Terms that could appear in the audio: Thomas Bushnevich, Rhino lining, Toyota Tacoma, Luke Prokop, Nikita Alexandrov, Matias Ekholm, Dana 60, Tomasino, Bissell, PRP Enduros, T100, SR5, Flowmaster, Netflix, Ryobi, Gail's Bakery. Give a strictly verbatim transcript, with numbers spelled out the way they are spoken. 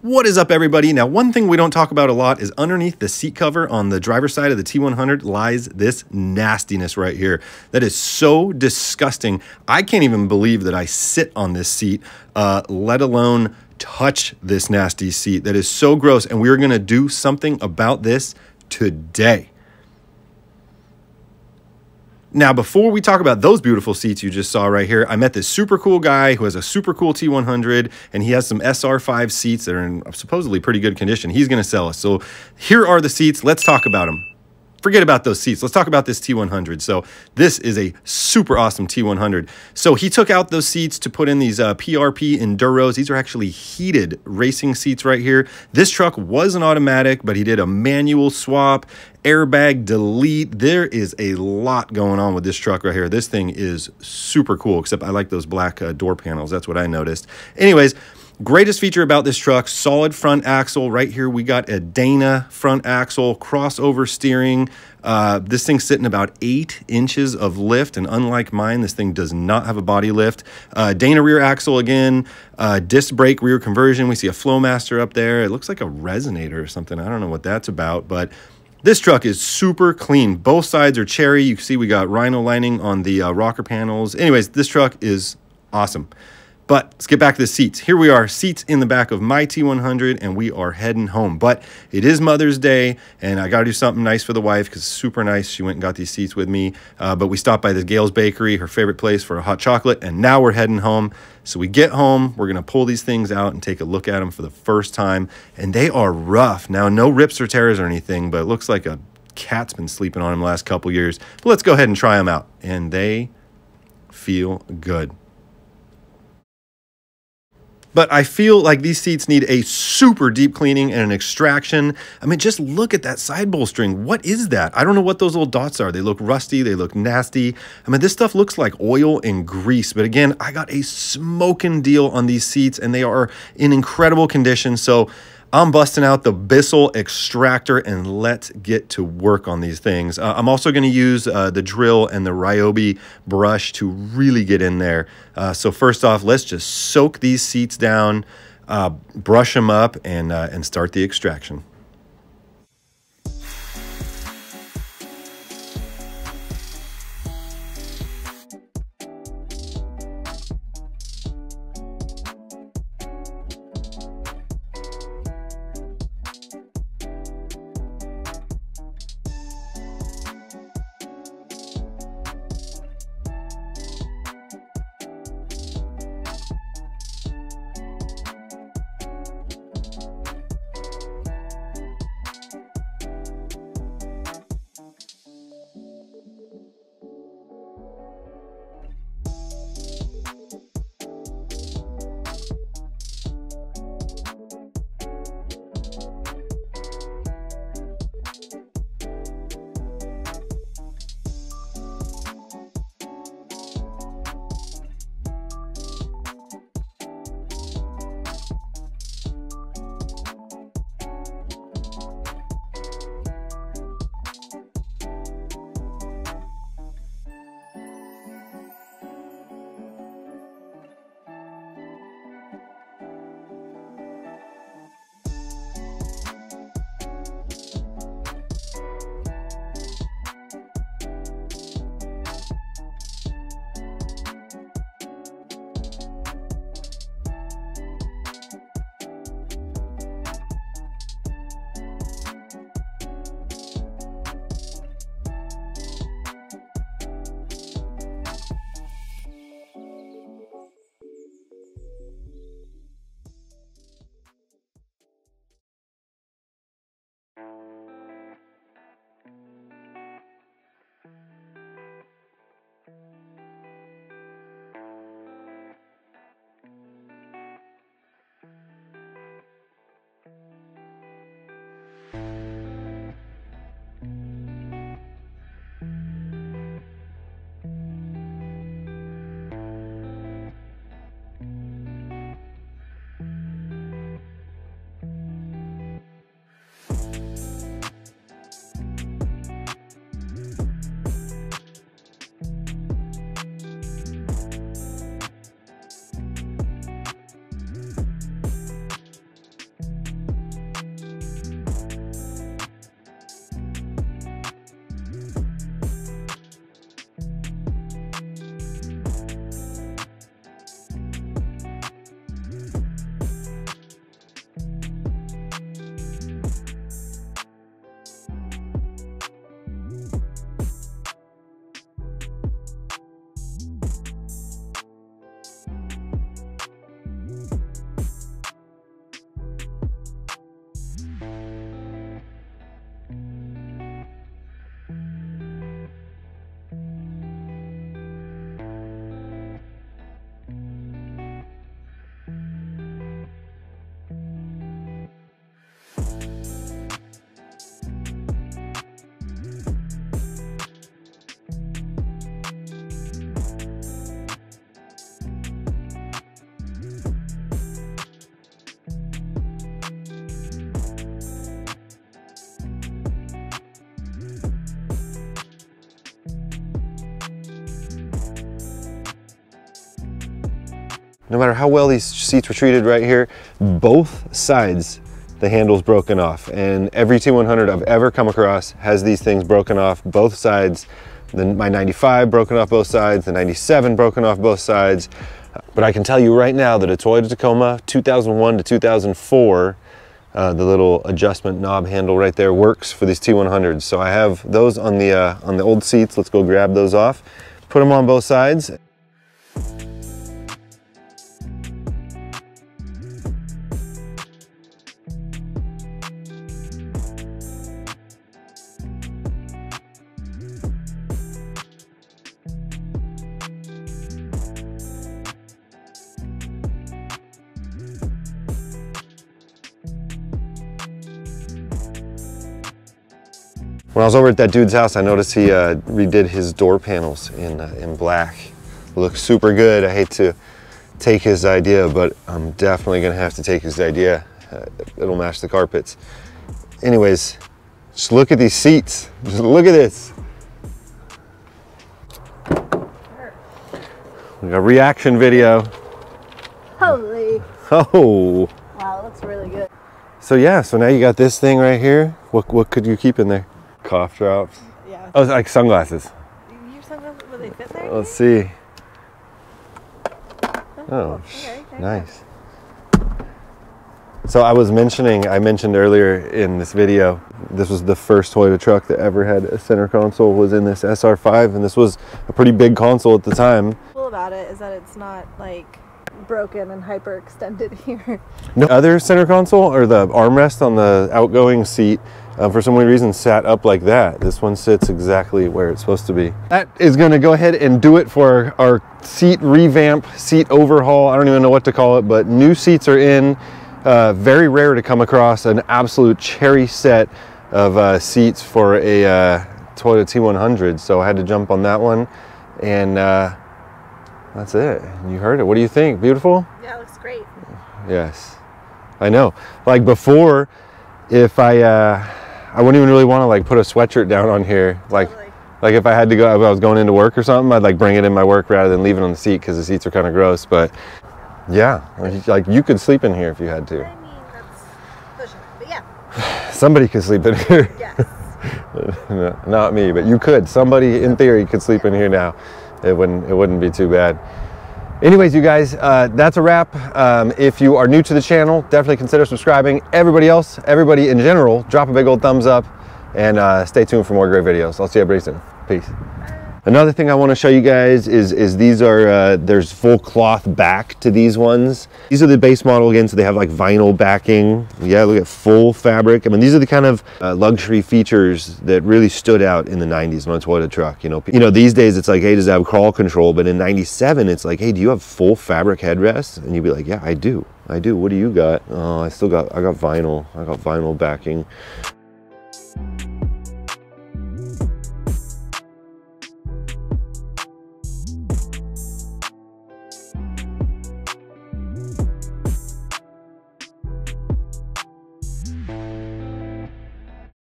What is up, everybody? Now, one thing we don't talk about a lot is underneath the seat cover on the driver's side of the T one hundred lies this nastiness right here. That is so disgusting. I can't even believe that I sit on this seat, uh, let alone touch this nasty seat. That is so gross, and we are going to do something about this today. Now, before we talk about those beautiful seats you just saw right here, I met this super cool guy who has a super cool T one hundred, and he has some S R five seats that are in supposedly pretty good condition. He's going to sell us. So here are the seats. Let's talk about them. Forget about those seats. Let's talk about this T one hundred. So this is a super awesome T one hundred. So he took out those seats to put in these uh, P R P Enduros. These are actually heated racing seats right here. This truck was an automatic, but he did a manual swap, airbag delete. There is a lot going on with this truck right here. This thing is super cool, except I like those black uh, door panels. That's what I noticed. Anyways, greatest feature about this truck, solid front axle. Right here, we got a Dana front axle, crossover steering. Uh, this thing's sitting about eight inches of lift, and unlike mine, this thing does not have a body lift. Uh, Dana rear axle again, uh, disc brake rear conversion. We see a Flowmaster up there. It looks like a resonator or something. I don't know what that's about, but this truck is super clean. Both sides are cherry. You can see we got Rhino lining on the uh, rocker panels. Anyways, this truck is awesome. But let's get back to the seats. Here we are, seats in the back of my T one hundred, and we are heading home. But it is Mother's Day, and I got to do something nice for the wife because it's super nice. She went and got these seats with me. Uh, but we stopped by the Gail's Bakery, her favorite place, for a hot chocolate, and now we're heading home. So we get home. We're going to pull these things out and take a look at them for the first time, and they are rough. Now, no rips or tears or anything, but it looks like a cat's been sleeping on them the last couple years. But let's go ahead and try them out, and they feel good. But I feel like these seats need a super deep cleaning and an extraction. I mean, just look at that side bowstring. What is that? I don't know what those little dots are. They look rusty. They look nasty. I mean, this stuff looks like oil and grease. But again, I got a smoking deal on these seats, and they are in incredible condition. So I'm busting out the Bissell extractor, and let's get to work on these things. Uh, I'm also going to use uh, the drill and the Ryobi brush to really get in there. Uh, so first off, let's just soak these seats down, uh, brush them up, and, uh, and start the extraction. No matter how well these seats were treated right here, both sides, the handle's broken off. And every T one hundred I've ever come across has these things broken off both sides. Then my ninety-five broken off both sides, the ninety-seven broken off both sides. But I can tell you right now that a Toyota Tacoma two thousand one to two thousand four, uh, the little adjustment knob handle right there works for these T one hundreds. So I have those on the, uh, on the old seats. Let's go grab those off, put them on both sides. When I was over at that dude's house, I noticed he uh, redid his door panels in, uh, in black. Looks super good. I hate to take his idea, but I'm definitely gonna have to take his idea. Uh, it'll match the carpets. Anyways, just look at these seats. Just look at this. We got a reaction video. Holy. Oh. Wow, it looks really good. So yeah, so now you got this thing right here. What, what could you keep in there? Cough drops. Yeah. Oh, like sunglasses. Your sunglasses, will they fit there? Let's see. Oh, oh okay, nice. So I was mentioning, I mentioned earlier in this video, this was the first Toyota truck that ever had a center console was in this S R five, and this was a pretty big console at the time. What's cool about it is that it's not like broken and hyperextended here. No other center console or the armrest on the outgoing seat Uh, for some weird reason sat up like that. This one sits exactly where it's supposed to be. That is gonna go ahead and do it for our, our seat revamp, seat overhaul. I don't even know what to call it, but new seats are in. Uh, very rare to come across an absolute cherry set of uh, seats for a uh, Toyota T one hundred. So I had to jump on that one. And uh, that's it, you heard it. What do you think, beautiful? Yeah, it looks great. Yes, I know. Like before, if I, uh, I wouldn't even really want to like put a sweatshirt down on here. Like, totally. Like if I had to go, if I was going into work or something, I'd like bring it in my work rather than leave it on the seat because the seats are kind of gross. But yeah, like you could sleep in here if you had to. I mean, that's pushing it, but yeah. Somebody could sleep in here. Yes. No, not me, but you could. Somebody in theory could sleep in here now. It wouldn't, it wouldn't be too bad. Anyways, you guys, uh, that's a wrap. Um, if you are new to the channel, definitely consider subscribing. Everybody else, everybody in general, drop a big old thumbs up and uh, stay tuned for more great videos. I'll see you everybody soon. Peace. Another thing I want to show you guys is, is these are, uh, there's full cloth back to these ones. These are the base model again, so they have like vinyl backing. Yeah, look at full fabric. I mean, these are the kind of uh, luxury features that really stood out in the nineties when I bought a truck. You know, you know, these days it's like, hey, does it have crawl control? But in ninety-seven, it's like, hey, do you have full fabric headrests? And you'd be like, yeah, I do. I do. What do you got? Oh, I still got, I got vinyl. I got vinyl backing.